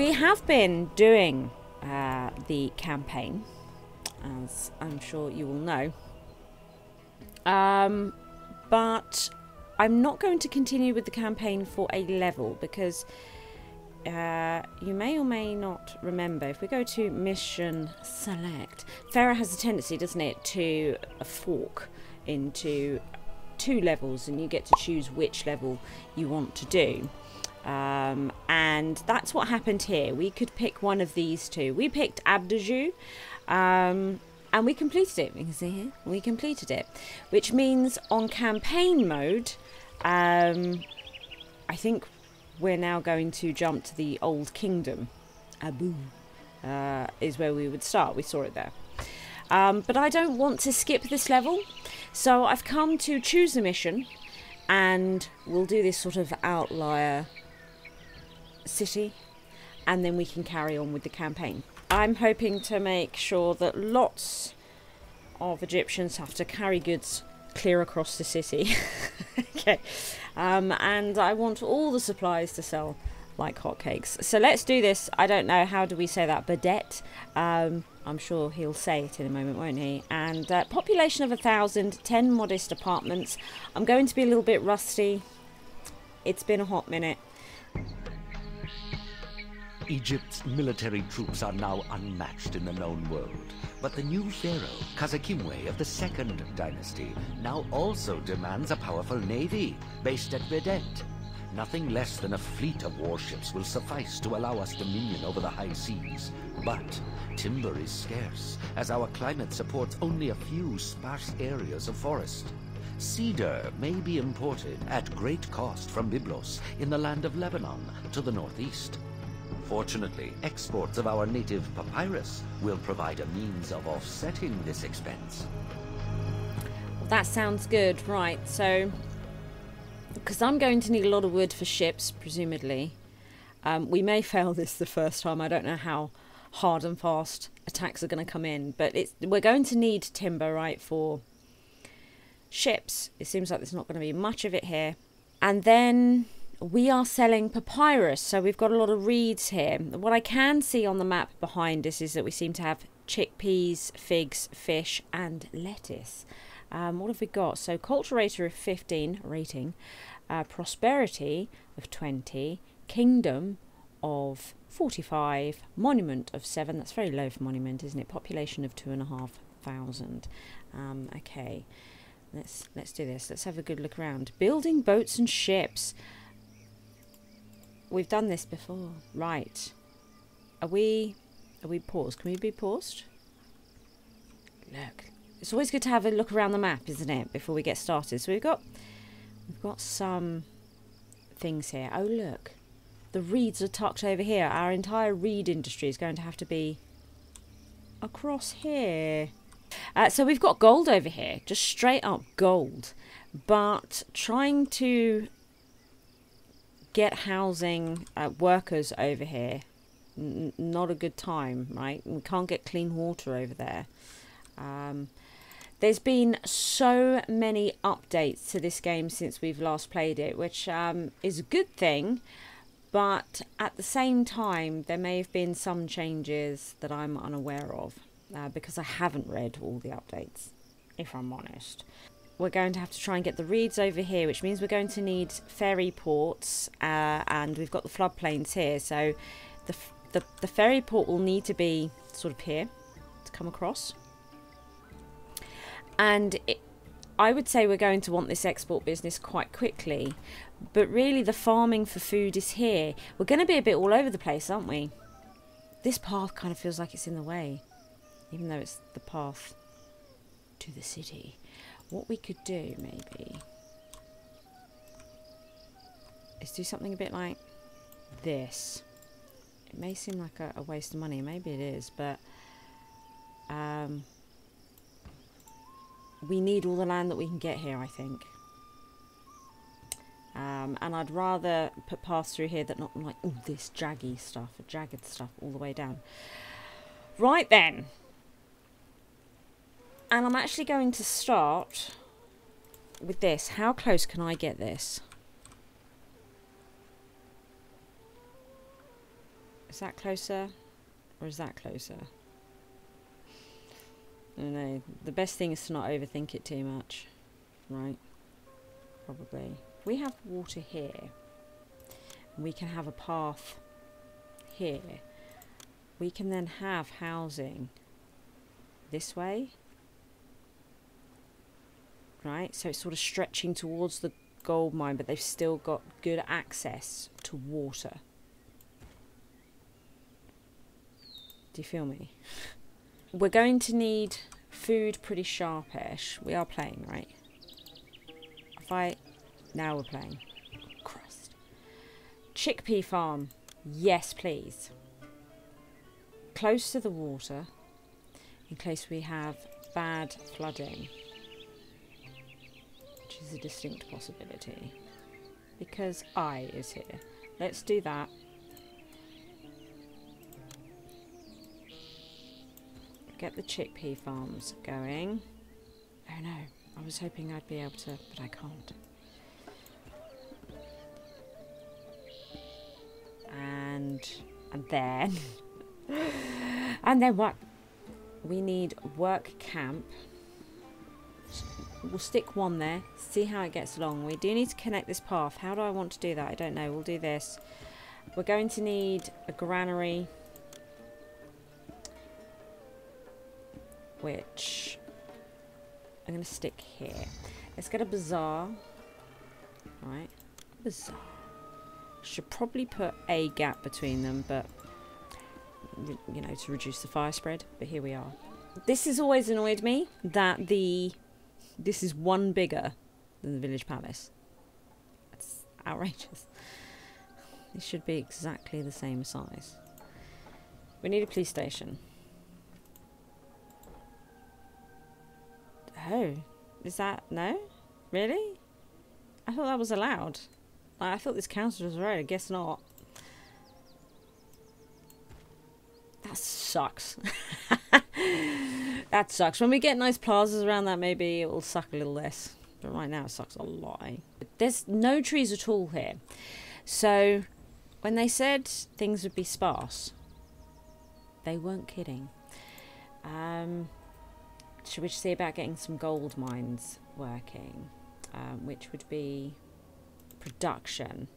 We have been doing the campaign, as I'm sure you will know, but I'm not going to continue with the campaign for a level, because you may or may not remember, if we go to Mission Select, Pharaoh has a tendency, doesn't it, to fork into two levels, and you get to choose which level you want to do. And that's what happened here. We could pick one of these two. We picked Abedju, and we completed it. You can see here, we completed it, which means on campaign mode, I think we're now going to jump to the old kingdom. Abu is where we would start. We saw it there. But I don't want to skip this level, so I've come to choose a mission, and we'll do this sort of outlier city, and then we can carry on with the campaign. I'm hoping to make sure that lots of Egyptians have to carry goods clear across the city. Okay, and I want all the supplies to sell like hotcakes. So let's do this. I don't know, how do we say that? Behdet. I'm sure he'll say it in a moment, won't he? And population of 1,000, 10 modest apartments. I'm going to be a little bit rusty. It's been a hot minute. Egypt's military troops are now unmatched in the known world. But the new pharaoh, Kazakimwe of the 2nd dynasty, now also demands a powerful navy based at Behdet. Nothing less than a fleet of warships will suffice to allow us dominion over the high seas. But timber is scarce, as our climate supports only a few sparse areas of forest. Cedar may be imported at great cost from Byblos in the land of Lebanon to the northeast. Fortunately, exports of our native papyrus will provide a means of offsetting this expense. Well, that sounds good. Right, so... because I'm going to need a lot of wood for ships, presumably. We may fail this the first time. I don't know how hard and fast attacks are going to come in. But we're going to need timber, right, for ships. It seems like there's not going to be much of it here. And then we are selling papyrus, so we've got a lot of reeds here. What I can see on the map behind us is that we seem to have chickpeas, figs, fish, and lettuce. What have we got? So culturator of 15 rating, prosperity of 20, kingdom of 45, monument of 7. That's very low for monument, isn't it? Population of 2,500. Okay, let's do this. Let's have a good look around. Building boats and ships. We've done this before, right? Are we paused? Can we be paused? Look. It's always good to have a look around the map, isn't it, before we get started. So we've got some things here. Oh, look. The reeds are tucked over here. Our entire reed industry is going to have to be across here. So we've got gold over here. Just straight up gold. But trying to get housing workers over here, not a good time, right? We can't get clean water over there. There's been so many updates to this game since we've last played it, which is a good thing, but at the same time there may have been some changes that I'm unaware of, because I haven't read all the updates, if I'm honest. We're going to have to try and get the reeds over here, which means we're going to need ferry ports, and we've got the floodplains here, so the ferry port will need to be sort of here to come across. And I would say we're going to want this export business quite quickly. But really the farming for food is here. We're going to be a bit all over the place, aren't we? This path kind of feels like it's in the way. Even though it's the path to the city. What we could do, maybe, is do something a bit like this. It may seem like a waste of money. Maybe it is, but... we need all the land that we can get here, I think. And I'd rather put paths through here that not like all this jagged stuff all the way down. Right then. And I'm actually going to start with this. How close can I get this? Is that closer? Or is that closer? I don't know. The best thing is to not overthink it too much. Right? Probably. We have water here. And we can have a path here. We can then have housing this way. Right? So it's sort of stretching towards the gold mine, but they've still got good access to water. Do you feel me? We're going to need food pretty sharpish. We are playing, right? Now we're playing. Christ. Chickpea farm. Yes, please. Close to the water, in case we have bad flooding. Which is a distinct possibility. Because I is here. Let's do that. Get the chickpea farms going. Oh no, I was hoping I'd be able to, but I can't. And then, and then what? We need work camp. We'll stick one there, see how it gets along. We do need to connect this path. How do I want to do that? I don't know, we'll do this. We're going to need a granary. Which I'm going to stick here. Let's get a bazaar. Right. Bazaar. Should probably put a gap between them, but, you know, to reduce the fire spread. But here we are. This has always annoyed me that this is one bigger than the village palace. That's outrageous. It should be exactly the same size. We need a police station. Oh, is that, no? Really? I thought that was allowed. I thought this council was right, I guess not. That sucks. That sucks. When we get nice plazas around that, maybe it will suck a little less. But right now it sucks a lot. There's no trees at all here. So, when they said things would be sparse, they weren't kidding. Should we see about getting some gold mines working, which would be production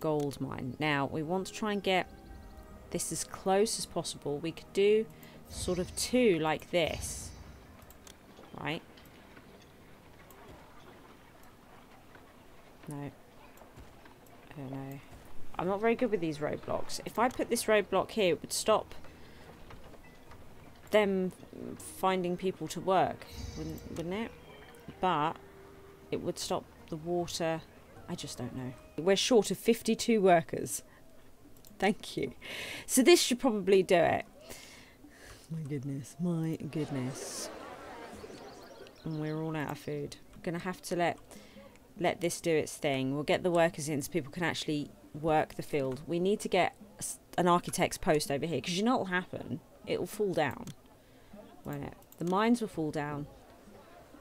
gold mine. Now we want to try and get this as close as possible. We could do sort of two like this, right? No, I don't know. I'm not very good with these roadblocks. If I put this roadblock here, it would stop them finding people to work, wouldn't it? But it would stop the water. I just don't know. We're short of 52 workers. Thank you. So this should probably do it. My goodness, my goodness. And we're all out of food. We're gonna have to let this do its thing. We'll get the workers in so people can actually work the field. We need to get an architect's post over here, because you know what'll happen? It'll fall down. Won't it? The mines will fall down.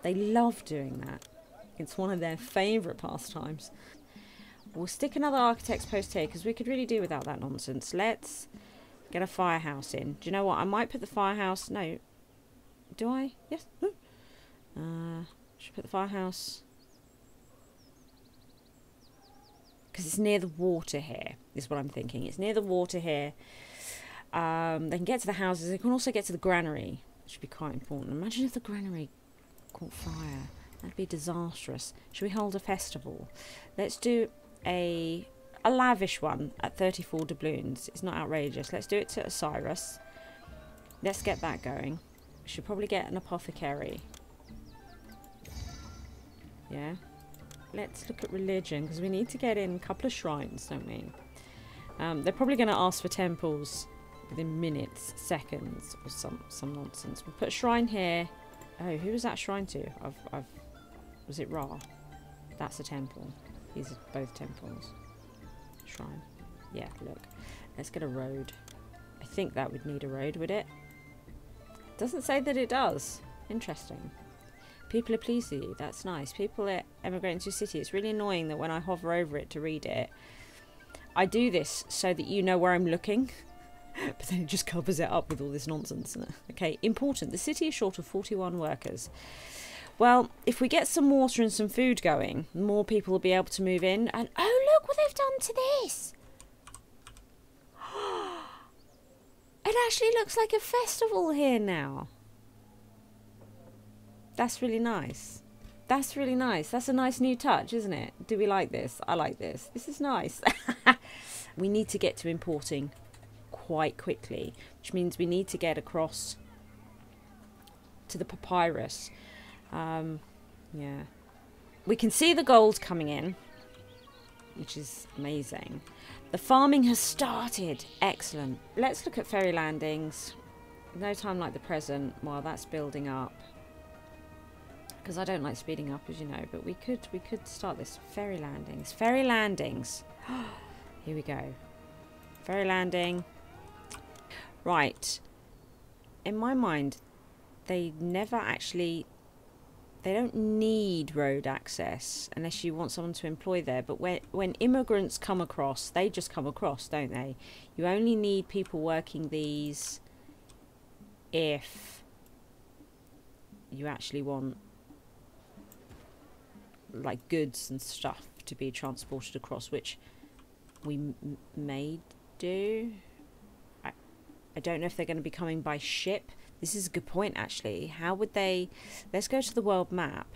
They love doing that. It's one of their favourite pastimes. We'll stick another architect's post here, because we could really do without that nonsense. Let's get a firehouse in. Do you know what? I might put the firehouse... No. Do I? Yes. Should put the firehouse... Because it's near the water here, is what I'm thinking. It's near the water here. They can get to the houses. They can also get to the granary, which would be quite important. Imagine if the granary caught fire. That'd be disastrous. Should we hold a festival? Let's do a lavish one at 34 doubloons. It's not outrageous. Let's do it to Osiris. Let's get that going. We should probably get an apothecary. Yeah. Let's look at religion, because we need to get in a couple of shrines, don't we? They're probably going to ask for temples within minutes, seconds, or some nonsense. We'll put a shrine here. Oh, who was that shrine to? Was it Ra? That's a temple. These are both temples. Shrine. Yeah, look. Let's get a road. I think that would need a road, would it? Doesn't say that it does. Interesting. People are pleased with you. That's nice. People are emigrating to a city. It's really annoying that when I hover over it to read it, I do this so that you know where I'm looking. But then it just covers it up with all this nonsense. Okay, important. The city is short of 41 workers. Well, if we get some water and some food going, more people will be able to move in. And oh, look what they've done to this. It actually looks like a festival here now. That's really nice. That's really nice. That's a nice new touch, isn't it? Do we like this? I like this. This is nice. We need to get to importing quite quickly, which means we need to get across to the papyrus. Yeah. We can see the gold coming in, which is amazing. The farming has started. Excellent. Let's look at ferry landings. No time like the present while that's building up. Because I don't like speeding up, as you know, but we could start this. Ferry landings. Ferry landings. Here we go. Ferry landing. Right. In my mind, they never actually... They don't need road access unless you want someone to employ there. But when immigrants come across, they just come across, don't they? You only need people working these if you actually want, like, goods and stuff to be transported across, which we may do. I don't know if they're going to be coming by ship. This is a good point, actually. How would they... Let's go to the world map.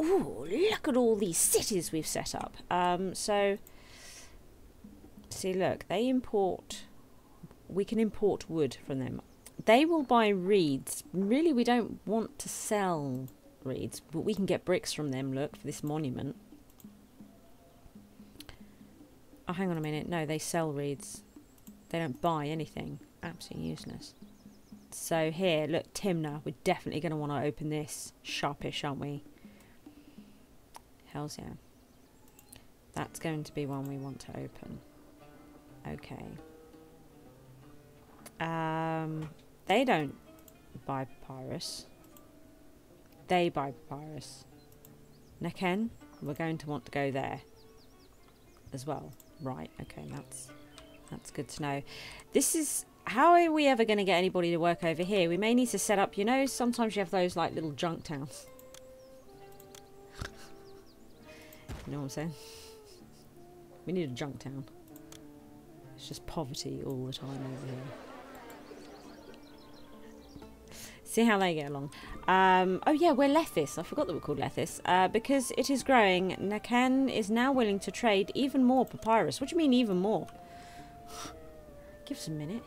Ooh, look at all these cities we've set up. So, see, look, they import... We can import wood from them. They will buy reeds. Really, we don't want to sell reeds, but we can get bricks from them, look, for this monument. Oh, hang on a minute. No, they sell reeds. They don't buy anything. Absolutely useless. So here, look, Timna. We're definitely going to want to open this. Sharpish, aren't we? Hells yeah. That's going to be one we want to open. Okay. They don't buy papyrus. They buy papyrus. Nekhen, we're going to want to go there as well. Right, okay, that's good to know. This is... How are we ever going to get anybody to work over here? We may need to set up, you know, sometimes you have those, like, little junk towns. You know what I'm saying? We need a junk town. It's just poverty all the time over here. See how they get along. Oh, yeah, we're Lethys. I forgot that we're called Lethys. Because it is growing, Nekhen is now willing to trade even more papyrus. What do you mean, even more? Give us a minute.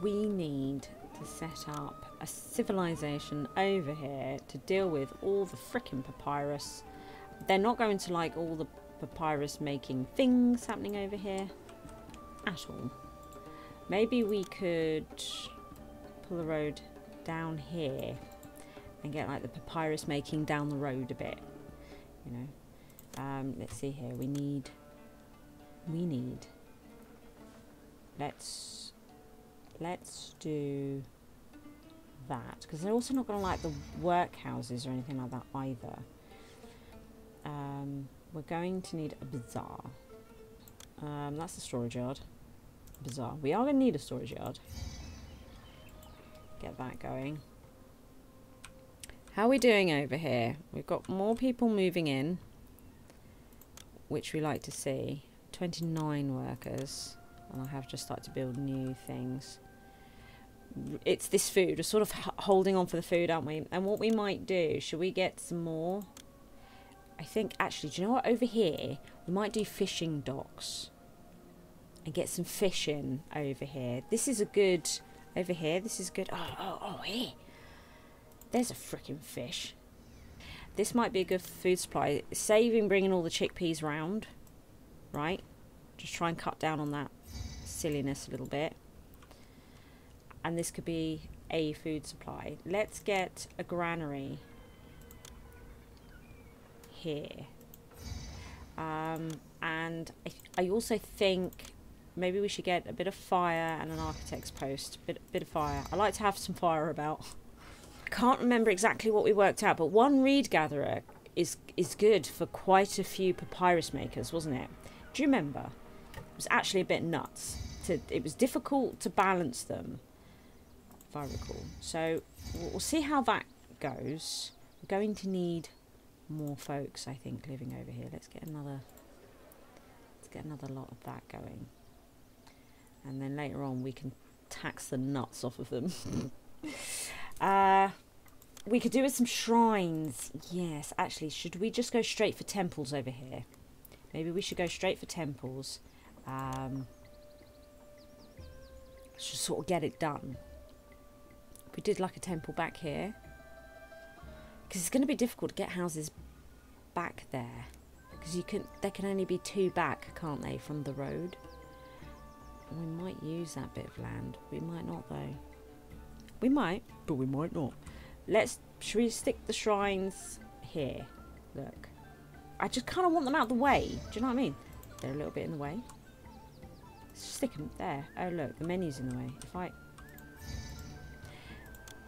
We need to set up a civilization over here to deal with all the frickin' papyrus. They're not going to like all the papyrus making things happening over here at all. Maybe we could pull the road down here and get like the papyrus making down the road a bit, you know. Let's see here. Let's do that, because they're also not going to like the workhouses or anything like that either. We're going to need a bazaar. That's the storage yard. Bazaar. We are going to need a storage yard. Get that going. How are we doing over here? We've got more people moving in, which we like to see. 29 workers. And I have just started to build new things. It's this food. We're sort of holding on for the food, aren't we? And what we might do, should we get some more? I think, actually, do you know what? Over here, we might do fishing docks. And get some fish in over here. This is a good... Over here, this is good... Oh, here! There's a freaking fish. This might be a good food supply. Saving bringing all the chickpeas round. Right? Just try and cut down on that silliness a little bit, and this could be a food supply. Let's get a granary here, and I also think maybe we should get a bit of fire and an architect's post. Bit of fire. I like to have some fire about. I can't remember exactly what we worked out, but one reed gatherer is good for quite a few papyrus makers, wasn't it? Do you remember? It was actually a bit nuts. it was difficult to balance them, if I recall. So we'll see how that goes. We're going to need more folks, I think, living over here. Let's get another lot of that going, and then later on we can tax the nuts off of them. We could do with some shrines. Yes, actually, should we just go straight for temples over here? Maybe we should go straight for temples. Should sort of get it done. We did like a temple back here, because it's going to be difficult to get houses back there, because you can, there can only be two back, can't they, from the road? We might use that bit of land. We might not, though. We might, but we might not. Should we stick the shrines here? Look, I just kind of want them out of the way. Do you know what I mean? They're a little bit in the way. Stick them there. Oh look, the menu's in the way.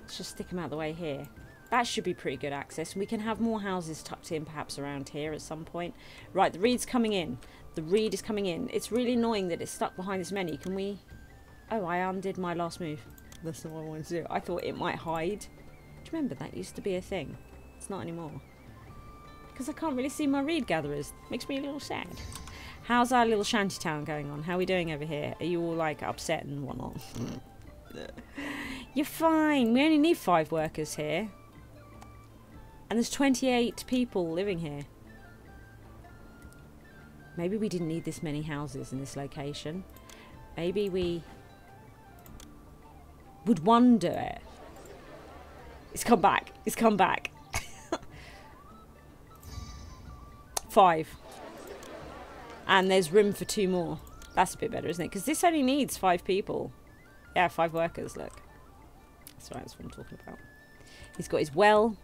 Let's just stick them out of the way here. That should be pretty good access. We can have more houses tucked in, perhaps around here at some point. Right, the reed's coming in. The reed is coming in. It's really annoying that it's stuck behind this menu. Can we? Oh, I undid my last move. That's what I wanted to do. I thought it might hide. Do you remember that used to be a thing? It's not anymore. Because I can't really see my reed gatherers. Makes me a little sad. How's our little shanty town going on? How are we doing over here? Are you all like upset and whatnot? You're fine. We only need 5 workers here. And there's 28 people living here. Maybe we didn't need this many houses in this location. Maybe we would wonder it. It's come back. It's come back. 5. And there's room for 2 more. That's a bit better, isn't it? Because this only needs 5 people. Yeah, 5 workers, look. That's right, that's what I'm talking about. He's got his well.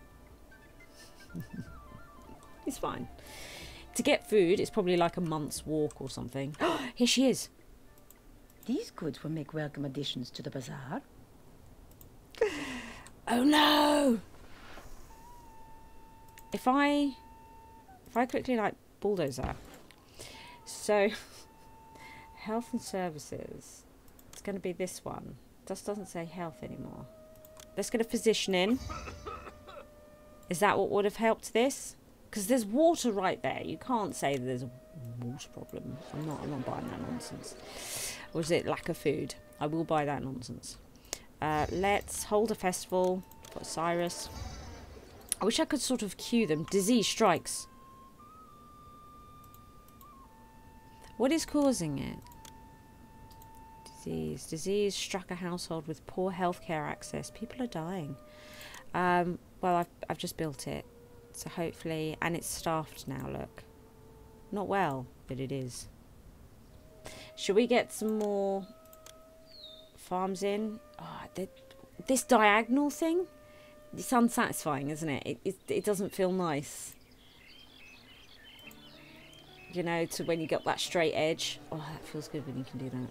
He's fine. To get food, it's probably like a month's walk or something. Here she is. These goods will make welcome additions to the bazaar. Oh no! If I quickly like bulldozer. So health and services. It's going to be this one. It just doesn't say health anymore. Let's get a physician in. Is that what would have helped this? Because there's water right there. You can't say that there's a water problem. I'm not buying that nonsense. Or is it lack of food? I will buy that nonsense. Let's hold a festival for Osiris. I wish I could sort of cue them. Disease strikes. What is causing it? Disease. Disease struck a household with poor healthcare access. People are dying. Well, I've just built it. So hopefully... And it's staffed now, look. Not well, but it is. Should we get some more... farms in? Oh, this diagonal thing, it's unsatisfying, isn't it? It doesn't feel nice, you know, to when you got that straight edge. Oh, that feels good when you can do that.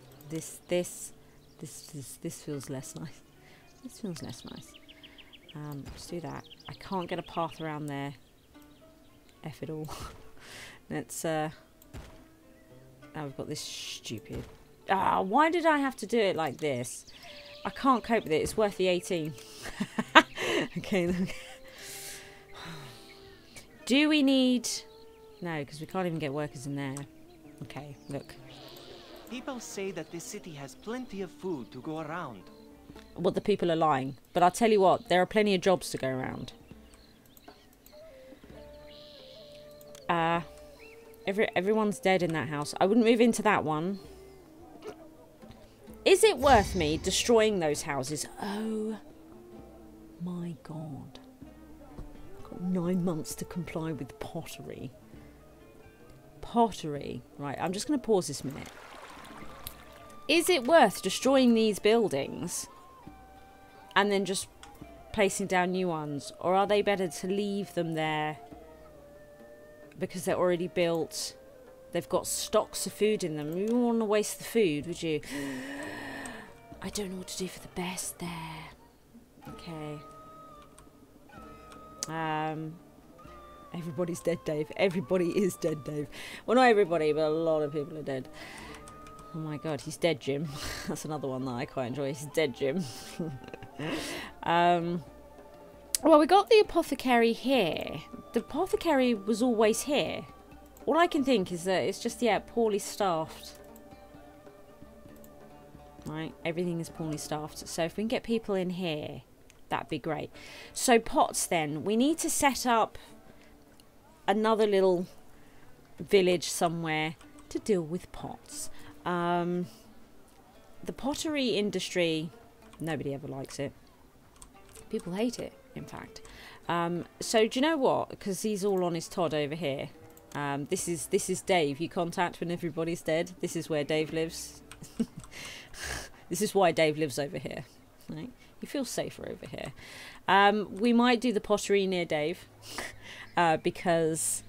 This feels less nice. This feels less nice. Let's do that. I can't get a path around there. F it all. Let's now we've got this stupid... Ah, why did I have to do it like this? I can't cope with it. It's worth the 18. Okay, look. Do we need... No, because we can't even get workers in there. Okay, look. People say that this city has plenty of food to go around. Well, the people are lying. But I'll tell you what, there are plenty of jobs to go around. Everyone's dead in that house. I wouldn't move into that one. Is it worth me destroying those houses? Oh my god. I've got 9 months to comply with pottery. Pottery. Right, I'm just going to pause this minute. Is it worth destroying these buildings and then just placing down new ones? Or are they better to leave them there because they're already built? They've got stocks of food in them. You wouldn't want to waste the food, would you? I don't know what to do for the best there. Okay. Everybody's dead, Dave. Everybody is dead, Dave. Well, not everybody, but a lot of people are dead. Oh my god, he's dead, Jim. That's another one that I quite enjoy. He's dead, Jim. Well, we got the apothecary here. The apothecary was always here. All I can think is that it's just, yeah, poorly staffed. Right, everything is poorly staffed. So if we can get people in here, that'd be great. So pots then. We need to set up another little village somewhere to deal with pots. The pottery industry, nobody ever likes it. People hate it, in fact. So do you know what? Because he's all on his Todd over here. This is Dave. You contact when everybody's dead. This is where Dave lives. This is why Dave lives over here. Right? You feel safer over here. We might do the pottery near Dave because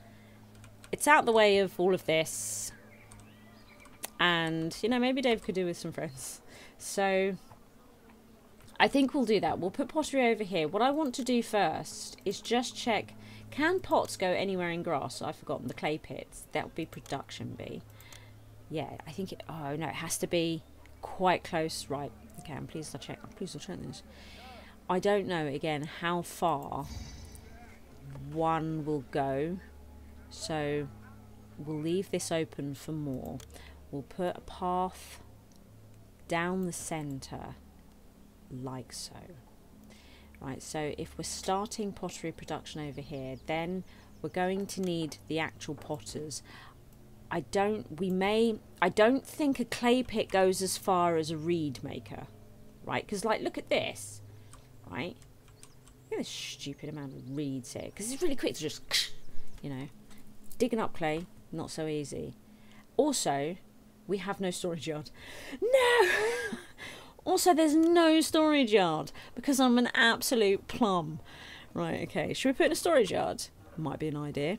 it's out the way of all of this. And, you know, maybe Dave could do with some friends. So I think we'll do that. We'll put pottery over here. What I want to do first is just check, can pots go anywhere in grass? I've forgotten the clay pits. That would be production B. Yeah, I think it, oh no, it has to be quite close. Right, okay, and please I'll check. Please I'll check this. I don't know, again, how far one will go. So we'll leave this open for more. We'll put a path down the centre, like so. Right, so if we're starting pottery production over here, then we're going to need the actual potters. I don't think a clay pit goes as far as a reed maker, right? Because, like, look at this, right? Look at this stupid amount of reeds here. Because it's really quick to just, you know, digging up clay, not so easy. Also, we have no storage yard. No! Also, there's no storage yard because I'm an absolute plum. Right, okay. Should we put in a storage yard? Might be an idea.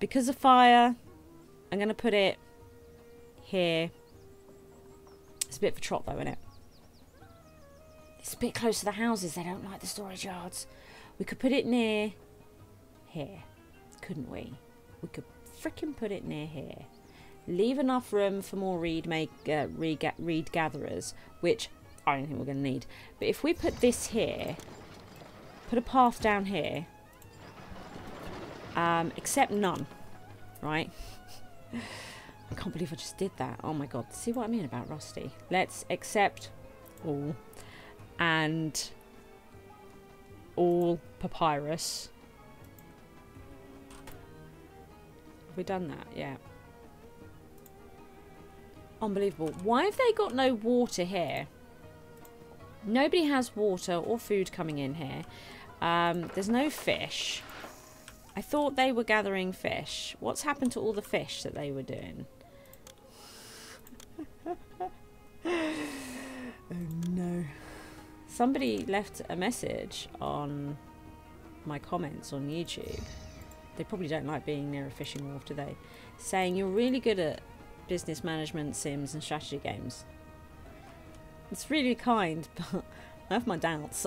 Because of fire, I'm going to put it here. It's a bit of a trot, though, isn't it? It's a bit close to the houses. They don't like the storage yards. We could put it near here, couldn't we? We could frickin' put it near here. Leave enough room for more reed gatherers, which I don't think we're going to need. But if we put this here, put a path down here, except none, right? I can't believe I just did that. Oh my god, see what I mean about Rusty? Let's accept all and all papyrus. Have we done that? Yeah. Unbelievable. Why have they got no water here? Nobody has water or food coming in here. There's no fish. I thought they were gathering fish. What's happened to all the fish that they were doing? Oh no. Somebody left a message on my comments on YouTube. They probably don't like being near a fishing wharf, do they? Saying you're really good at business management, sims and strategy games. It's really kind, but I have my doubts.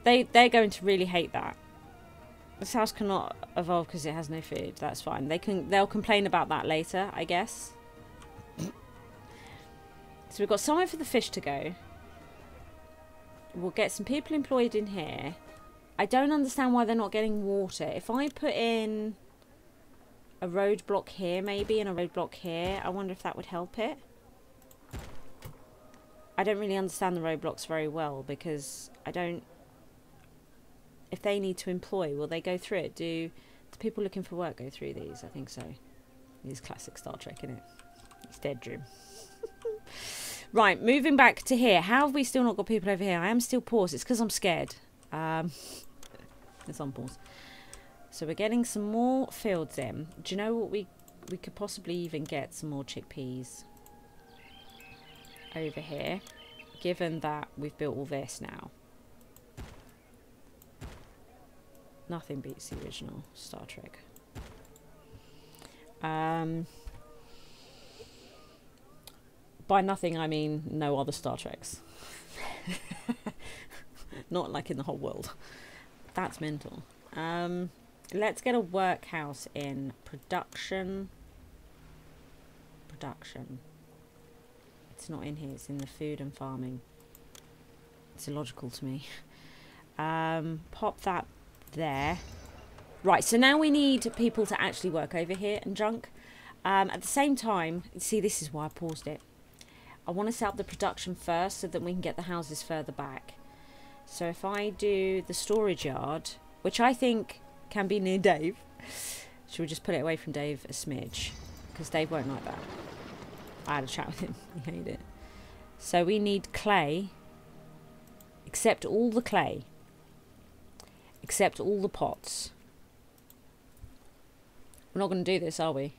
They're going to really hate that. This house cannot evolve because it has no food. That's fine. They'll complain about that later, I guess. So we've got somewhere for the fish to go. We'll get some people employed in here. I don't understand why they're not getting water. If I put in a roadblock here, maybe, and a roadblock here. I wonder if that would help it. I don't really understand the roadblocks very well because I don't... If they need to employ, will they go through it? Do the people looking for work go through these? I think so. It's classic Star Trek, isn't it? It's dead dream. Right, moving back to here. How have we still not got people over here? I am still paused. It's because I'm scared. It's on pause. So we're getting some more fields in. Do you know what we could possibly even get some more chickpeas over here, given that we've built all this now. Nothing beats the original Star Trek. By nothing I mean no other Star Treks. Not like in the whole world. That's mental. Let's get a workhouse in production. production. It's not in here, it's in the food and farming. It's illogical to me. Pop that there. Right, so now we need people to actually work over here and junk. At the same time, see, this is why I paused it. I want to set up the production first so that we can get the houses further back. So if I do the storage yard, which I think can be near Dave. Should we just put it away from Dave a smidge? Because Dave won't like that. I had a chat with him. He hated it. So we need clay. Except all the clay. Except all the pots. We're not going to do this, are we?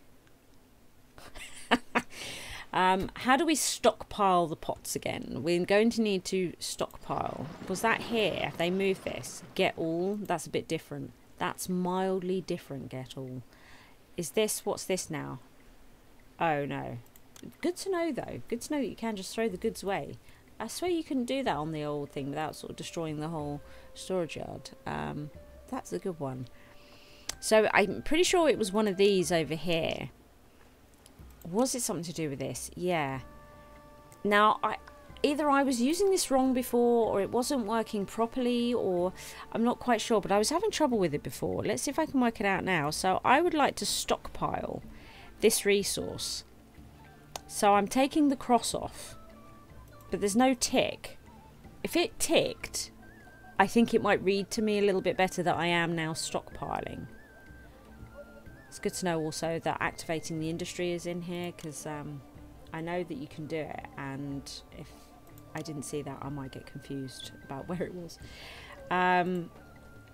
How do we stockpile the pots again? We're going to need to stockpile. Was that here? If they move this. Get all. That's a bit different. That's mildly different, get all. Is this, what's this now? Oh no. Good to know though. Good to know that you can just throw the goods away. I swear you couldn't do that on the old thing without sort of destroying the whole storage yard. That's a good one. So I'm pretty sure it was one of these over here. Was it something to do with this? Yeah. Now, either I was using this wrong before, or it wasn't working properly, or I'm not quite sure, but I was having trouble with it before. Let's see if I can work it out now. So I would like to stockpile this resource. So I'm taking the cross off, but there's no tick. If it ticked, I think it might read to me a little bit better that I am now stockpiling. It's good to know also that activating the industry is in here, because I know that you can do it, and if I didn't see that, I might get confused about where it was.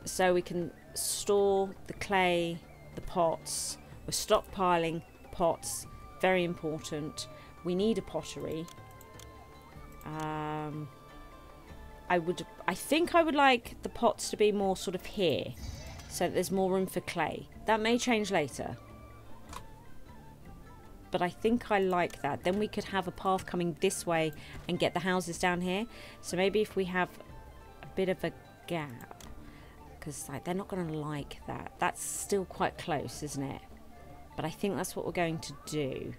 So we can store the clay, the pots. We're stockpiling pots, very important. We need a pottery. I think I would like the pots to be more sort of here, so that there's more room for clay. That may change later. But I think I like that. Then we could have a path coming this way and get the houses down here. So maybe if we have a bit of a gap, because like, they're not going to like that. That's still quite close, isn't it? But I think that's what we're going to do.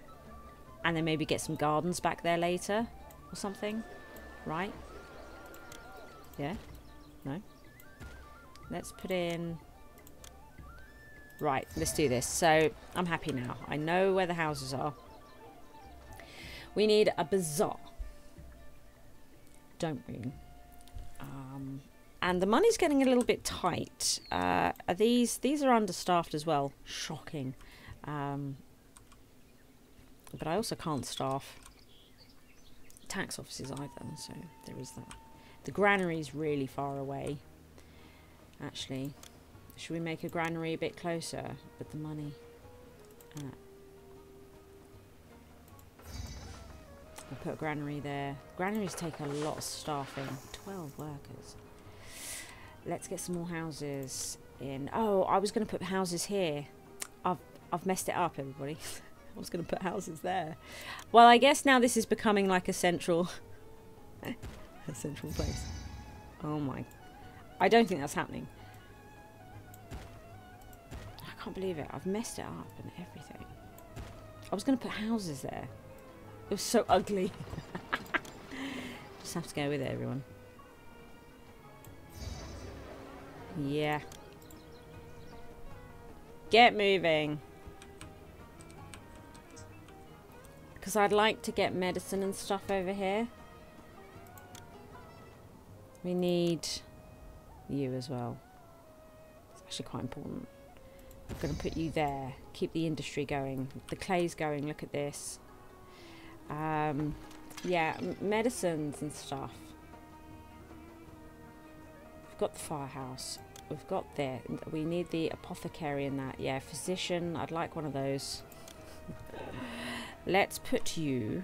And then maybe get some gardens back there later or something, right? Yeah? No? Let's put in... Right, let's do this. So, I'm happy now. I know where the houses are. We need a bazaar. Don't we? And the money's getting a little bit tight. These are understaffed as well. Shocking. But I also can't staff tax offices either, so there is that. The granary's really far away. Actually... Should we make a granary a bit closer with the money? I'll put a granary there. Granaries take a lot of staffing. 12 workers. Let's get some more houses in. Oh, I was going to put houses here. I've messed it up, everybody. I was going to put houses there. Well, I guess now this is becoming like a central... a central place. Oh my... I don't think that's happening. I can't believe it. I've messed it up and everything. I was going to put houses there. It was so ugly. Just have to go with it, everyone. Yeah. Get moving. Because I'd like to get medicine and stuff over here. We need you as well. It's actually quite important. I'm going to put you there. Keep the industry going. The clay's going. Look at this. Yeah, medicines and stuff. We've got the firehouse. We've got there. We need the apothecary in that. Yeah, physician. I'd like one of those. Let's put you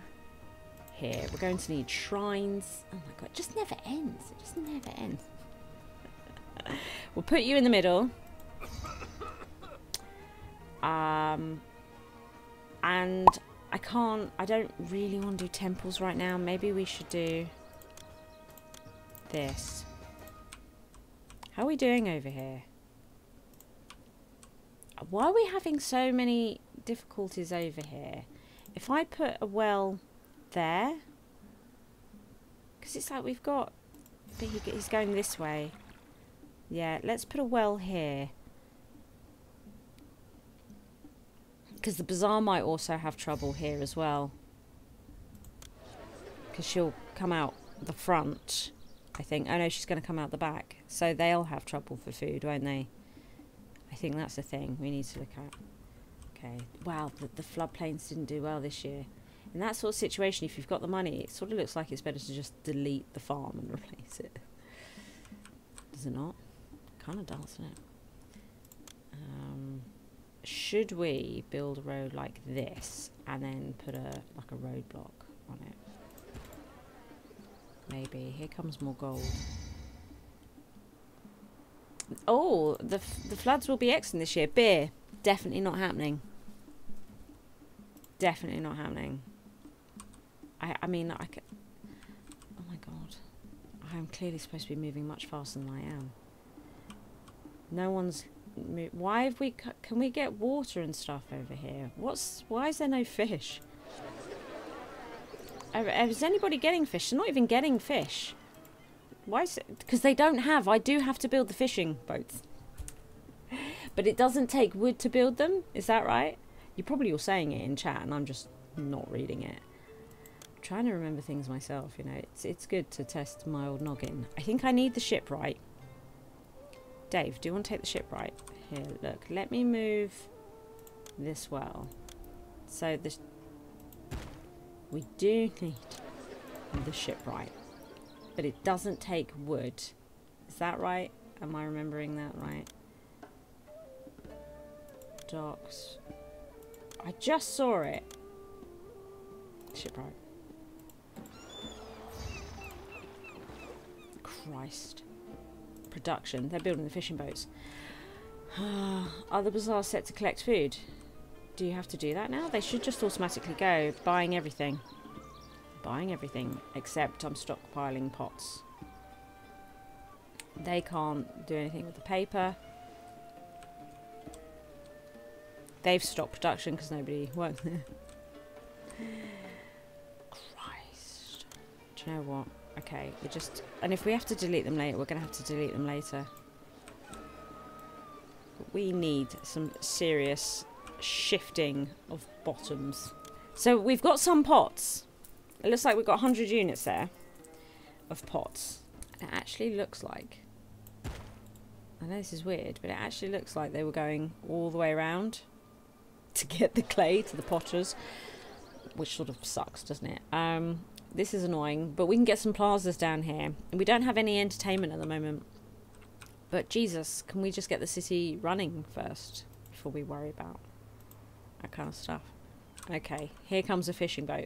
here. We're going to need shrines. Oh my god, it just never ends. It just never ends. We'll put you in the middle. And I don't really want to do temples right now. Maybe we should do this. How are we doing over here? Why are we having so many difficulties over here? If I put a well there, because it's like we've got, but he's going this way. Yeah, let's put a well here. Because the bazaar might also have trouble here as well. Because she'll come out the front, I think. Oh no, she's going to come out the back. So they'll have trouble for food, won't they? I think that's the thing we need to look at. Okay. Wow, the floodplains didn't do well this year. In that sort of situation, if you've got the money, it sort of looks like it's better to just delete the farm and replace it. Does it not? Kind of does, doesn't it? Should we build a road like this and then put a like a roadblock on it? Maybe. Here comes more gold. Oh, the floods will be excellent this year. Beer. Definitely not happening. Definitely not happening. I mean, I could... Oh my god. I'm clearly supposed to be moving much faster than I am. No one's... Why have we... Can we get water and stuff over here? Why is there no fish? Is anybody getting fish? They're not even getting fish. Why is it... Because they don't have... I do have to build the fishing boats. But it doesn't take wood to build them. Is that right? You're probably all saying it in chat and I'm just not reading it. I'm trying to remember things myself, you know. It's good to test my old noggin. I think I need the shipwright. Dave, do you want to take the shipwright? Here, look. Let me move this well. So this... We do need the shipwright. But it doesn't take wood. Is that right? Am I remembering that right? Docks. I just saw it. Shipwright. Christ. Production. They're building the fishing boats. Are the bazaars set to collect food? Do you have to do that now? They should just automatically go buying everything. Buying everything. Except I'm stockpiling pots. They can't do anything with the paper. They've stopped production because nobody works there. Christ. Do you know what? Okay, we just... And if we have to delete them later, we're going to have to delete them later. But we need some serious shifting of bottoms. So we've got some pots. It looks like we've got 100 units there of pots. It actually looks like... I know this is weird, but it actually looks like they were going all the way around to get the clay to the potters, which sort of sucks, doesn't it? This is annoying, but we can get some plazas down here, and we don't have any entertainment at the moment, but Jesus, can we just get the city running first before we worry about that kind of stuff? Okay, here comes a fishing boat.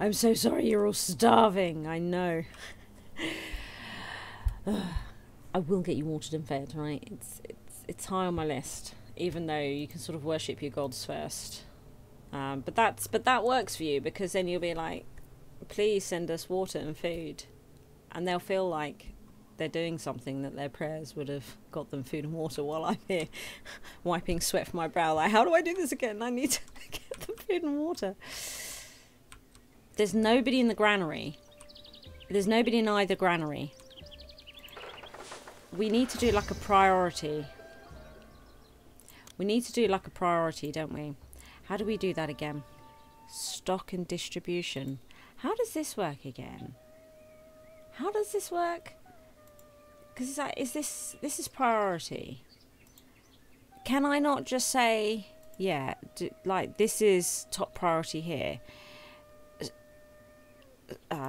I'm so sorry you're all starving, I know. I will get you watered and fed, right? It's high on my list. Even though you can sort of worship your gods first, but that works for you, because then you'll be like, please send us water and food, and they'll feel like they're doing something that their prayers would have got them food and water, while I'm here wiping sweat from my brow like, how do I do this again? I need to get them food and water. There's nobody in the granary. There's nobody in either granary. We need to do like a priority. We need to do like a priority, don't we? How do we do that again? Stock and distribution. How does this work again? How does this work? Because it's like, this is priority. Can I not just say, yeah, like this is top priority here.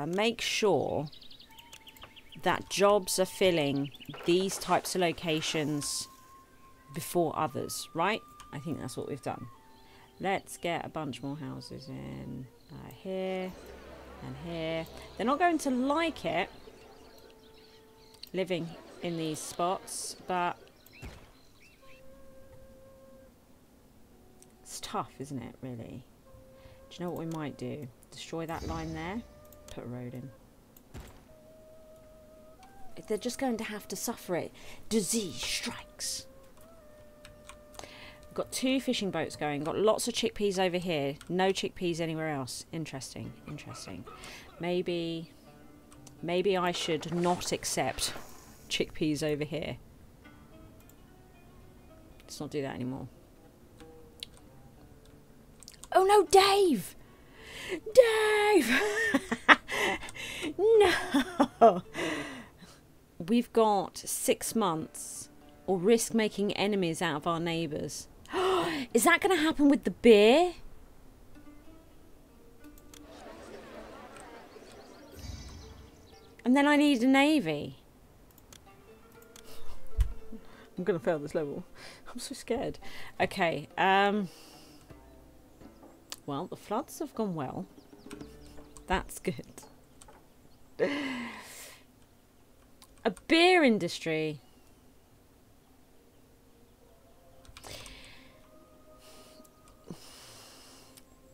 Make sure that jobs are filling these types of locations before others, right? I think that's what we've done. Let's get a bunch more houses in here and here. They're not going to like it, living in these spots, but it's tough, isn't it, really? Do you know what we might do? Destroy that line there, put a road in. They're just going to have to suffer it. Disease strikes. Got two fishing boats going. Got lots of chickpeas over here. No chickpeas anywhere else. Interesting, interesting. Maybe I should not accept chickpeas over here. Let's not do that anymore. Oh no, Dave! Dave! No! We've got 6 months or risk making enemies out of our neighbours. Is that going to happen with the beer? And then I need a navy. I'm going to fail this level. I'm so scared. Okay. Well, the floods have gone well. That's good. A beer industry.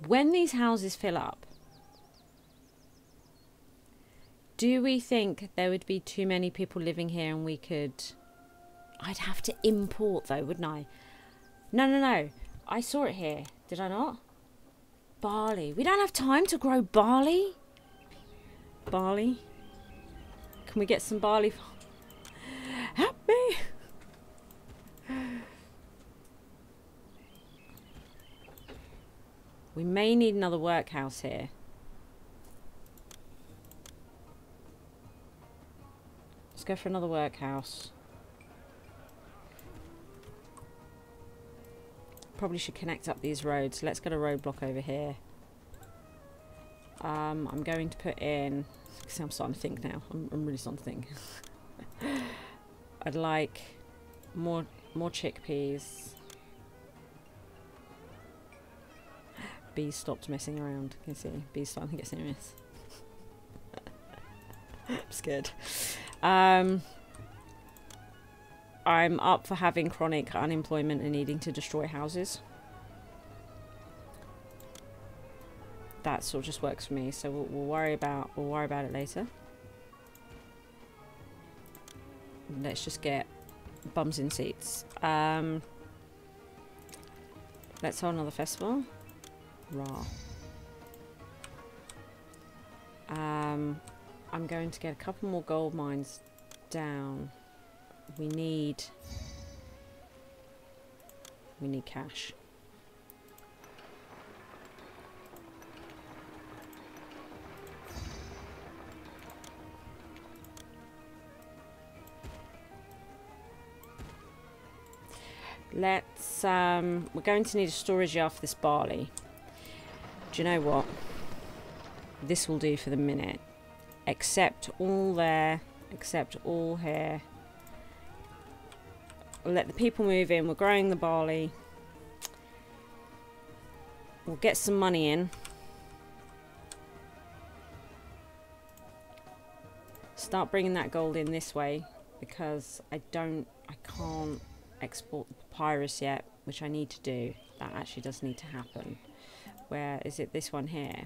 When these houses fill up, do we think there would be too many people living here and we could... I'd have to import though, wouldn't I? No, no, no. I saw it here. Did I not? Barley. We don't have time to grow barley. Barley. Can we get some barley? Help me. We may need another workhouse here. Let's go for another workhouse. Probably should connect up these roads. Let's get a roadblock over here. I'm going to put in... I'm starting to think now. I'm really starting to think. I'd like more chickpeas. Bees stopped messing around. You can see. Bees starting to get serious. I'm scared. I'm up for having chronic unemployment and needing to destroy houses. That sort of just works for me, so we'll worry about it later. Let's just get bums in seats. Let's hold another festival. Ra. I'm going to get a couple more gold mines down. We need cash. Let's we're going to need a storage yard for this barley. Do you know what? This will do for the minute. Except all there, except all here. We'll let the people move in. We're growing the barley. We'll get some money in. Start bringing that gold in this way because I can't export the papyrus yet, which I need to do. That actually does need to happen. Where is it? This one here.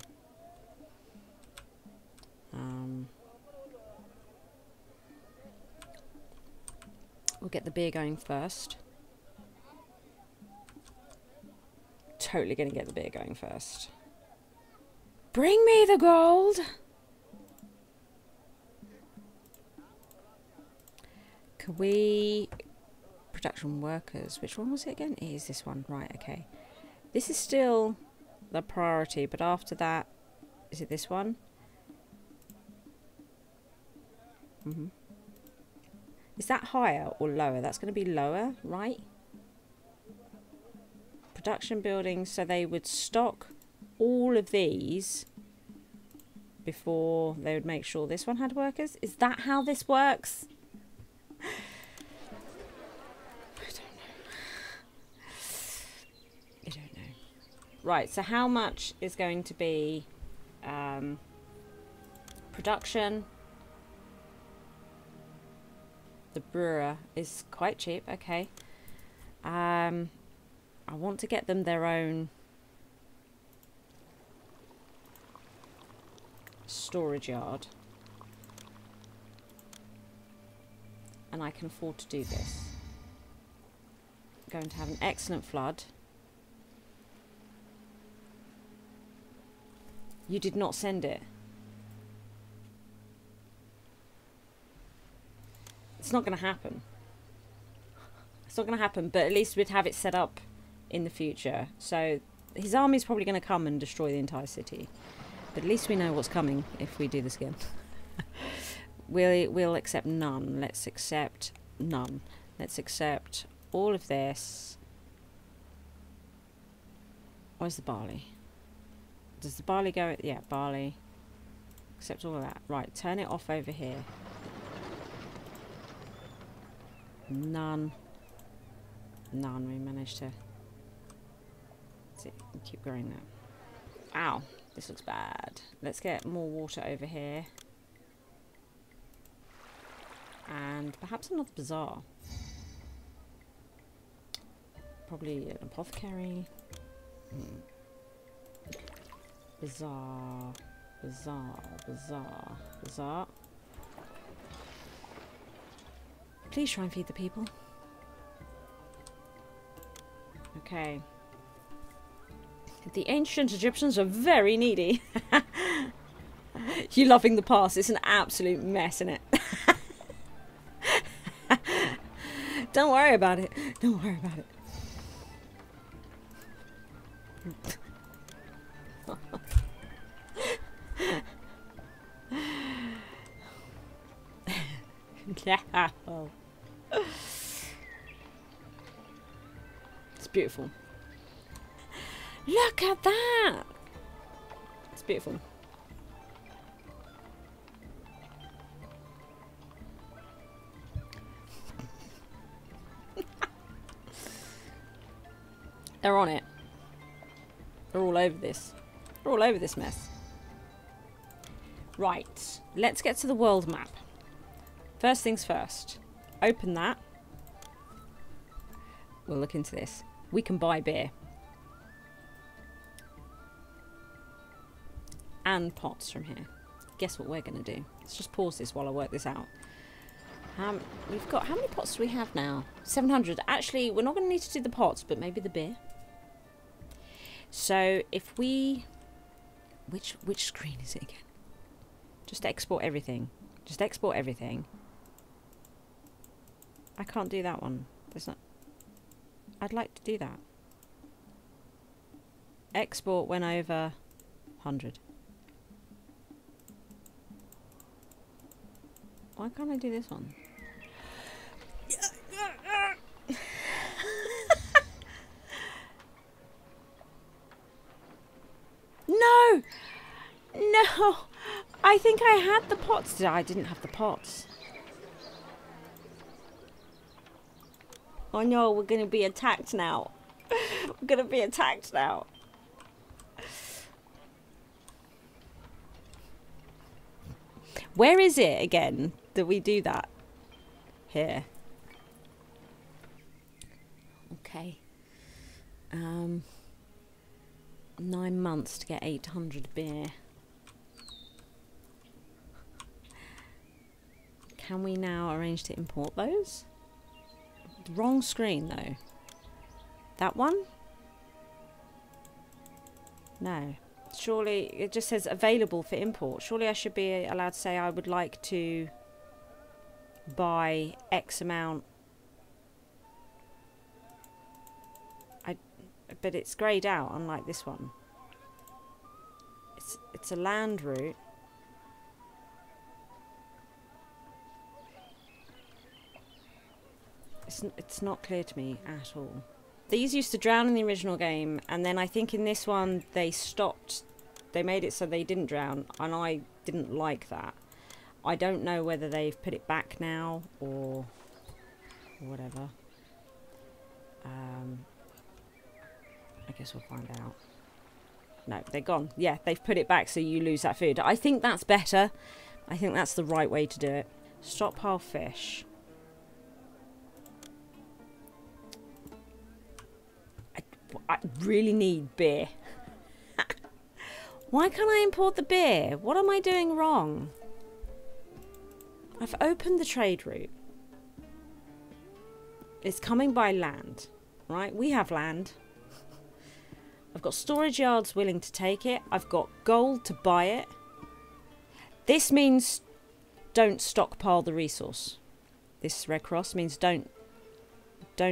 We'll get the beer going first. Totally gonna get the beer going first. Bring me the gold! Can we... Production workers. Which one was it again? It is this one. Right, okay. This is still the priority, but after that... Is it this one? Mm-hmm. Is that higher or lower? That's going to be lower, right? Production buildings, so they would stock all of these before they would make sure this one had workers. Is that how this works? I don't know. I don't know. Right, so how much is going to be production? The brewer is quite cheap, okay. I want to get them their own storage yard. And I can afford to do this. going to have an excellent flood. You did not send it. It's not going to happen. It's not going to happen, but at least we'd have it set up in the future. So his army's probably going to come and destroy the entire city. But at least we know what's coming if we do this again. We'll accept none. Let's accept none. Let's accept all of this. Where's the barley? Does the barley go? Yeah, barley. Accept all of that. Right, turn it off over here. None. None. We managed to... That's it. Keep growing that. Ow. This looks bad. Let's get more water over here. And perhaps another bazaar. Probably an apothecary. Bazaar. Bazaar. Bazaar. Bazaar. Please try and feed the people. Okay. The ancient Egyptians are very needy. You loving the past. It's an absolute mess, isn't it? Don't worry about it. Don't worry about it. No. It's beautiful. Look at that! It's beautiful. They're on it. They're all over this. They're all over this mess. Right. Let's get to the world map. First things first. Open that. We'll look into this. We can buy beer. And pots from here. Guess what we're going to do? Let's just pause this while I work this out. We've got... How many pots do we have now? 700. Actually, we're not going to need to do the pots, but maybe the beer. So, if we... Which screen is it again? Just export everything. Just export everything. I can't do that one. There's not... I'd like to do that. Export went over 100. Why can't I do this one? No! No! I think I had the pots. I didn't have the pots. Oh no, we're going to be attacked now. We're going to be attacked now. Where is it again? That we do that here. Okay. 9 months to get 800 beer. Can we now arrange to import those? Wrong screen though. That one? No. Surely it just says available for import. Surely I should be allowed to say I would like to buy X amount. But it's greyed out, unlike this one. It's a land route. It's not clear to me at all. These used to drown in the original game, and then I think in this one they stopped. They made it so they didn't drown, and I didn't like that. I don't know whether they've put it back now or whatever. I guess we'll find out. No, they're gone. Yeah, they've put it back so you lose that food. I think that's better. I think that's the right way to do it. Stockpile fish. I really need beer. Why can't I import the beer? What am I doing wrong? I've opened the trade route. It's coming by land. right? We have land. I've got storage yards willing to take it. I've got gold to buy it. This means don't stockpile the resource. This Red Cross means don't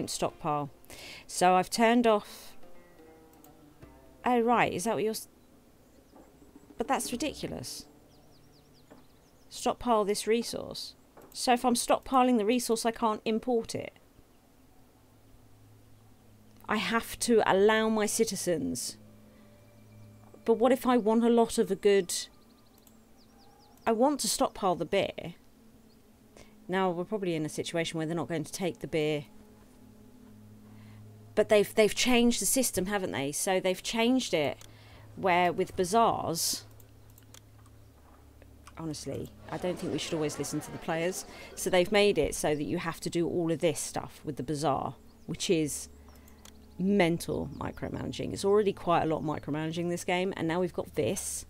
stockpile. So I've turned off... Oh, right. Is that what you're... But that's ridiculous. Stockpile this resource. So if I'm stockpiling the resource, I can't import it. I have to allow my citizens. But what if I want a lot of a good... I want to stockpile the beer. Now, we're probably in a situation where they're not going to take the beer. But they've changed the system, haven't they? So they've changed it where with bazaars... Honestly, I don't think we should always listen to the players. So they've made it so that you have to do all of this stuff with the bazaar, which is mental micromanaging. It's already quite a lot micromanaging this game, and now we've got this.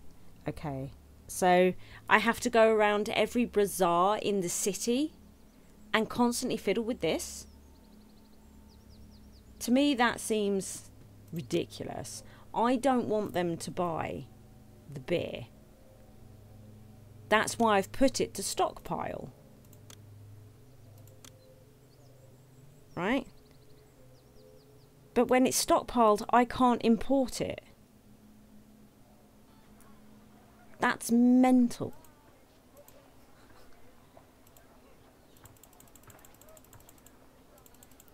Okay, so I have to go around every bazaar in the city and constantly fiddle with this. To me, that seems ridiculous. I don't want them to buy the beer. That's why I've put it to stockpile. Right? But when it's stockpiled, I can't import it. That's mental.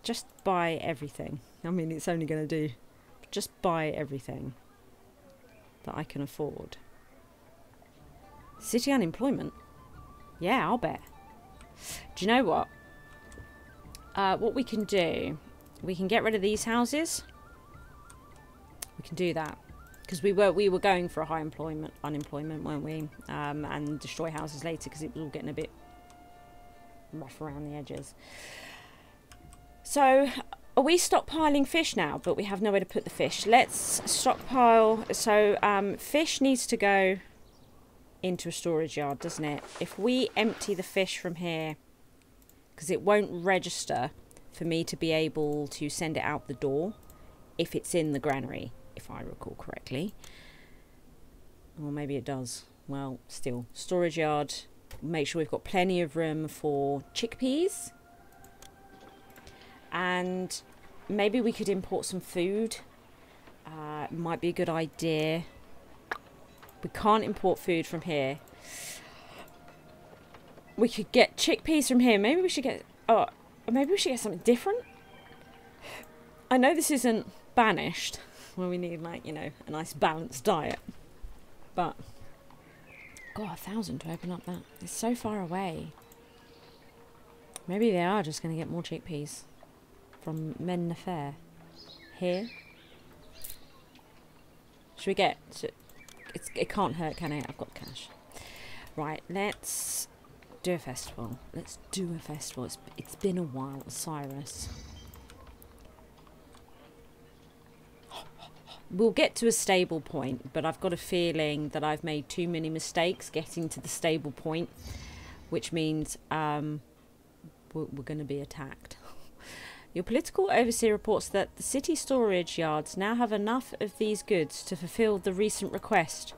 Just buy everything. I mean, it's only going to do... Just buy everything that I can afford. City unemployment? Yeah, I'll bet. Do you know what? What we can do, we can get rid of these houses. We can do that. Because we were going for a high unemployment, weren't we? And destroy houses later because it was all getting a bit rough around the edges. So, are we stockpiling fish now? But we have nowhere to put the fish. Let's stockpile. So, fish needs to go... into a storage yard, doesn't it? If we empty the fish from here, because it won't register for me to be able to send it out the door if it's in the granary, if I recall correctly. Or maybe it does. Well, still, storage yard. Make sure we've got plenty of room for chickpeas. And maybe we could import some food. Might be a good idea. We can't import food from here. We could get chickpeas from here. Maybe we should get... Oh, maybe we should get something different. I know this isn't banished. Well, we need, like, you know, a nice balanced diet. But... God, 1,000 to open up that. It's so far away. Maybe they are just going to get more chickpeas. From Mennafair. Here. Should we get... It can't hurt, can it? I've got cash. Right, let's do a festival. Let's do a festival. It's been a while, Osiris. We'll get to a stable point, but I've got a feeling that I've made too many mistakes getting to the stable point, which means we're going to be attacked. Your political overseer reports that the city storage yards now have enough of these goods to fulfill the recent request.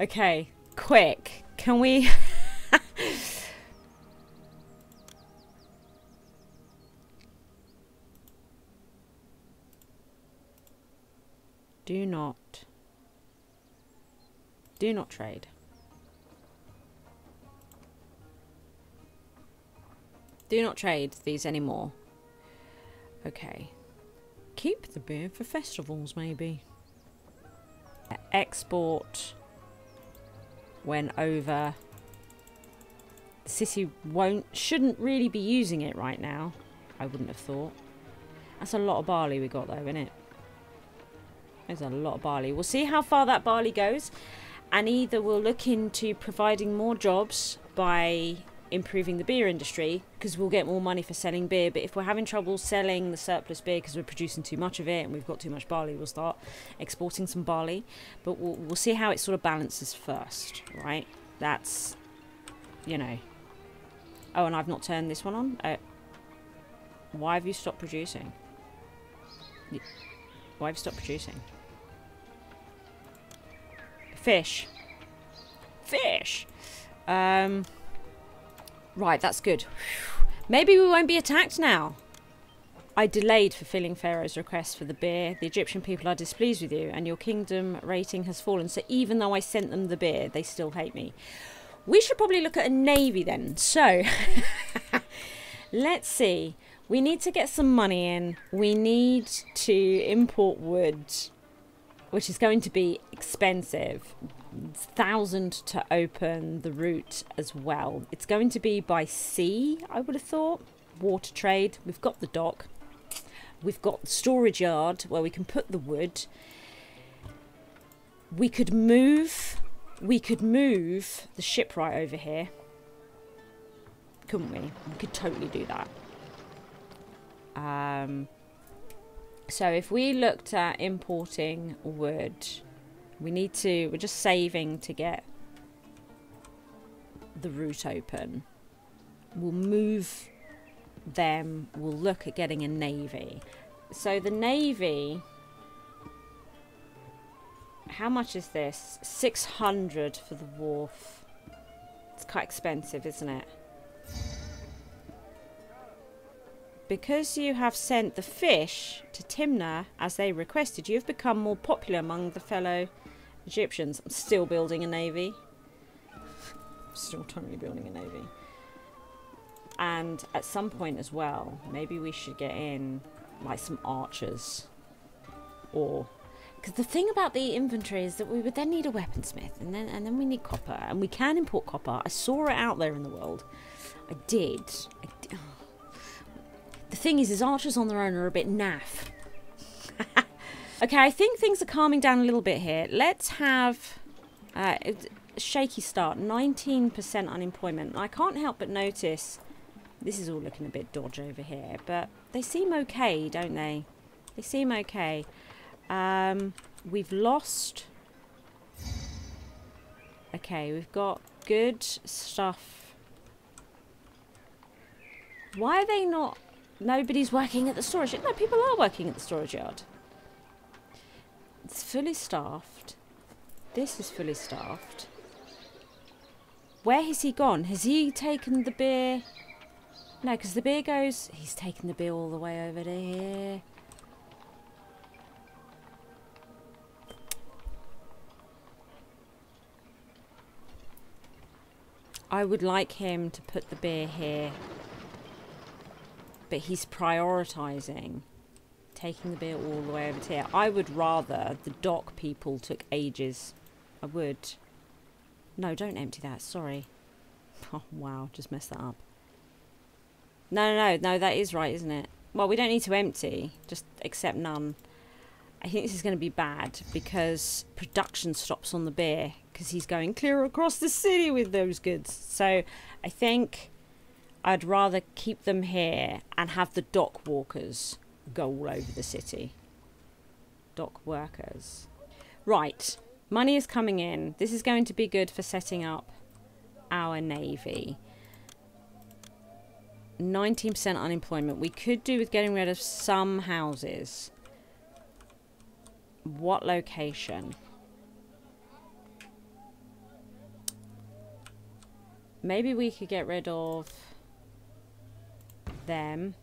Okay, quick. Can we... Do not trade. Do not trade these anymore. Okay. Keep the beer for festivals, maybe. Export when over. The city shouldn't really be using it right now. I wouldn't have thought. That's a lot of barley we got though, isn't it? There's a lot of barley. We'll see how far that barley goes. And either we'll look into providing more jobs by... improving the beer industry, because we'll get more money for selling beer. But if we're having trouble selling the surplus beer because we're producing too much of it and we've got too much barley, we'll start exporting some barley. But we'll see how it sort of balances first, right? That's you know. Oh, and I've not turned this one on. Why have you stopped producing? Why have you stopped producing? Fish. Fish! Right, that's good. Maybe we won't be attacked now. I delayed fulfilling Pharaoh's request for the beer. The Egyptian people are displeased with you, and your kingdom rating has fallen. So even though I sent them the beer, they still hate me. We should probably look at a navy then. So, let's see. We need to get some money in. We need to import wood, which is going to be expensive. 1,000 to open the route as well. It's going to be by sea, I would have thought. Water trade. We've got the dock. We've got the storage yard where we can put the wood. We could move. We could move the shipwright over here, couldn't we? We could totally do that. So if we looked at importing wood, we need to, we're just saving to get the route open. We'll move them, we'll look at getting a navy. So the navy, how much is this? 600 for the wharf. It's quite expensive, isn't it? Because you have sent the fish to Timna as they requested, you have become more popular among the fellow Egyptians. I'm still building a navy. Still totally building a navy. And at some point as well, maybe we should get in like some archers. Or, because the thing about the inventory is that we would then need a weaponsmith, and then we need copper, and we can import copper. I saw it out there in the world. I did. The thing is archers on their own are a bit naff. Okay, I think things are calming down a little bit here. Let's have a shaky start. 19% unemployment. I can't help but notice this is all looking a bit dodgy over here, but they seem okay, don't they? They seem okay. We've lost... Okay, we've got good stuff. Why are they not... Nobody's working at the storage yard. No, people are working at the storage yard. It's fully staffed. This is fully staffed. Where has he gone? Has he taken the beer? No, because the beer goes... He's taken the beer all the way over to here. I would like him to put the beer here. But he's prioritising taking the beer all the way over to here. I would rather the dock people took ages. I would. No, don't empty that. Sorry. Oh, wow. Just messed that up. No. That is right, isn't it? Well, we don't need to empty. Just accept none. I think this is going to be bad because production stops on the beer because he's going clear across the city with those goods. So I think... I'd rather keep them here and have the dock walkers go all over the city. Dock workers. Right. Money is coming in. This is going to be good for setting up our navy. 19% unemployment. We could do with getting rid of some houses. What location? Maybe we could get rid of... them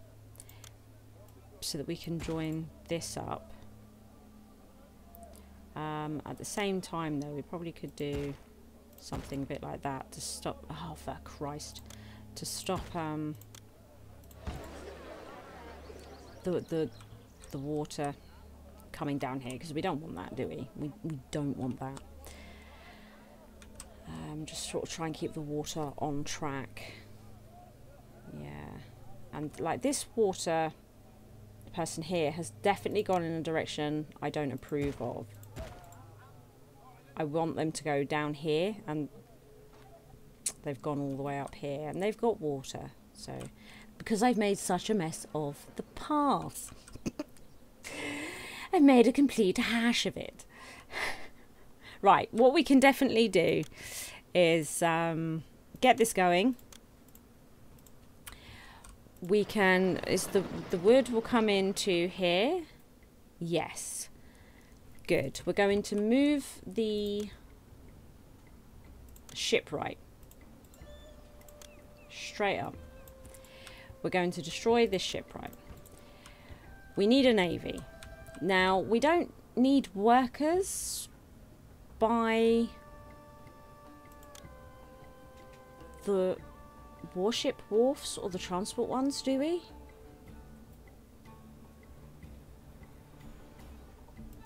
so that we can join this up. At the same time though, we probably could do something a bit like that to stop, oh for Christ, to stop the water coming down here, because we don't want that, do we? We don't want that. Just sort of try and keep the water on track. Yeah. And like this water person here has definitely gone in a direction I don't approve of. I want them to go down here, and they've gone all the way up here, and they've got water. So, because I've made such a mess of the path. I've made a complete hash of it. Right, what we can definitely do is get this going, we can, is the wood will come into here. Yes, good. We're going to move the ship right straight up. We're going to destroy this ship right. We need a navy. Now, we don't need workers by the warship wharfs or the transport ones, do we?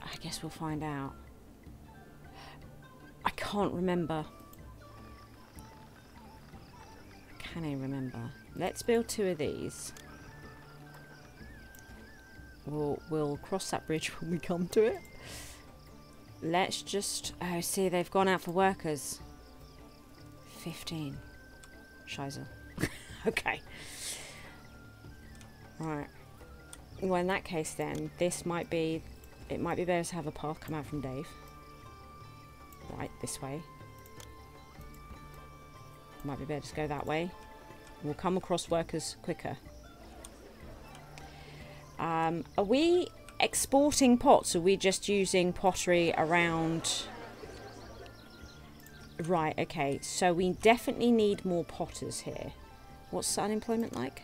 I guess we'll find out. I can't remember. Can I remember? Let's build two of these. We'll cross that bridge when we come to it. Let's just... Oh, see, they've gone out for workers. 15. Scheiße. Okay. Right. Well, in that case then, this might be... It might be better to have a path come out from Dave. Right, this way. Might be better to go that way. We'll come across workers quicker. Are we exporting pots? Or are we just using pottery around? Right, okay. So we definitely need more potters here. What's unemployment like?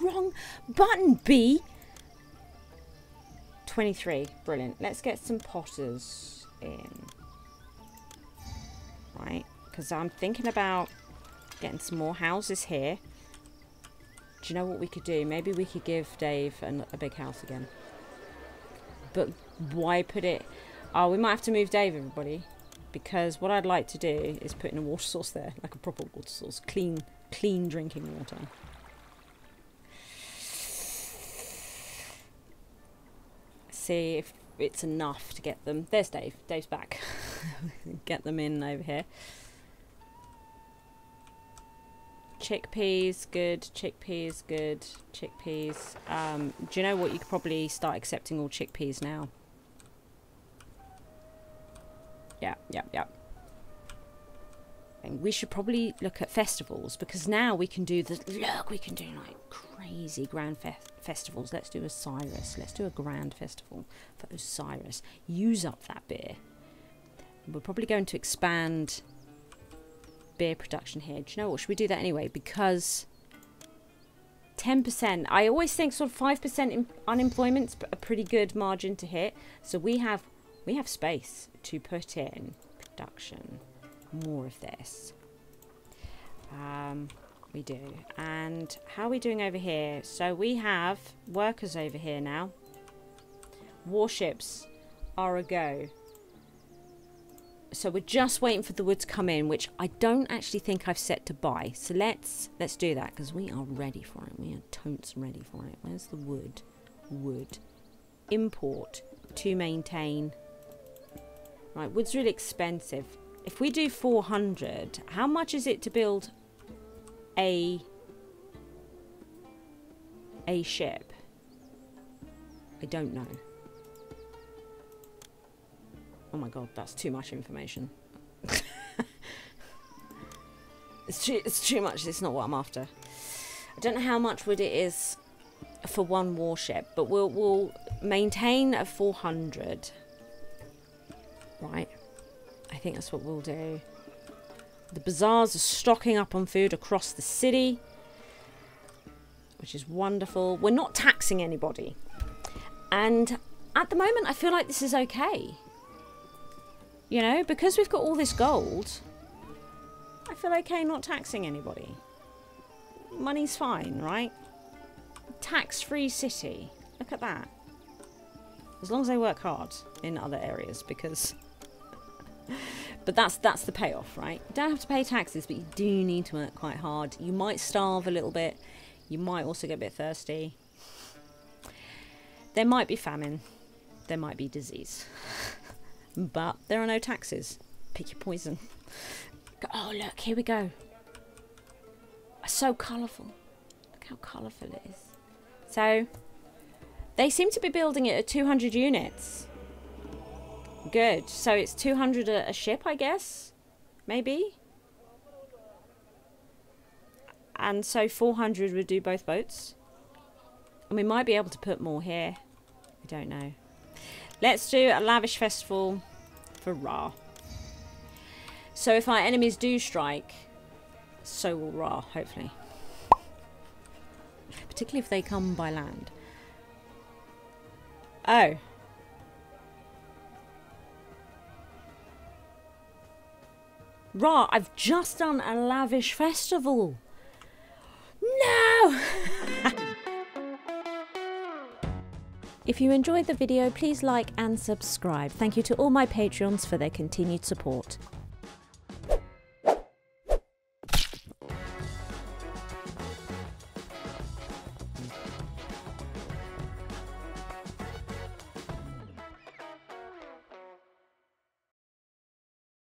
Wrong button, B! 23. Brilliant. Let's get some potters in. Right, because I'm thinking about getting some more houses here. Do you know what we could do? Maybe we could give Dave a big house again. But why put it... Oh, we might have to move Dave, everybody. Because what I'd like to do is put in a water source there. Like a proper water source. Clean drinking water. See if it's enough to get them. There's Dave. Dave's back. Get them in over here. Chickpeas, good. Chickpeas, good. Chickpeas. Do you know what? You could probably start accepting all chickpeas now. Yeah, yeah, yeah. And we should probably look at festivals, because now we can do the... Look, we can do like crazy grand festivals. Let's do Osiris. Let's do a grand festival for Osiris. Use up that beer. We're probably going to expand... beer production here. Do you know what? Should we do that anyway? Because 10%. I always think sort of 5% unemployment's a pretty good margin to hit. So we have space to put in production. More of this. We do. And how are we doing over here? So we have workers over here now. Warships are a go. So we're just waiting for the wood to come in, which I don't actually think I've set to buy. So let's do that, because we are ready for it. We are totes ready for it. Where's the wood? Wood. Import to maintain. Right, wood's really expensive. If we do 400, how much is it to build a ship? I don't know. Oh my god, that's too much information. It's too much. It's not what I'm after. I don't know how much wood it is for one warship, but we'll maintain a 400. Right. I think that's what we'll do. The bazaars are stocking up on food across the city, which is wonderful. We're not taxing anybody. And at the moment, I feel like this is okay. You know, because we've got all this gold, I feel okay not taxing anybody. Money's fine, right? Tax-free city. Look at that. As long as they work hard in other areas, because... But that's the payoff, right? You don't have to pay taxes, but you do need to work quite hard. You might starve a little bit. You might also get a bit thirsty. There might be famine. There might be disease. But there are no taxes. Pick your poison. Oh, look, here we go. So colourful. Look how colourful it is. So, they seem to be building it at 200 units. Good. So it's 200 a ship, I guess? Maybe? And so 400 would do both boats. And we might be able to put more here. I don't know. Let's do a lavish festival for Ra. So if our enemies do strike, so will Ra, hopefully. Particularly if they come by land. Oh. Ra, I've just done a lavish festival. No! If you enjoyed the video, please like and subscribe. Thank you to all my Patreons for their continued support.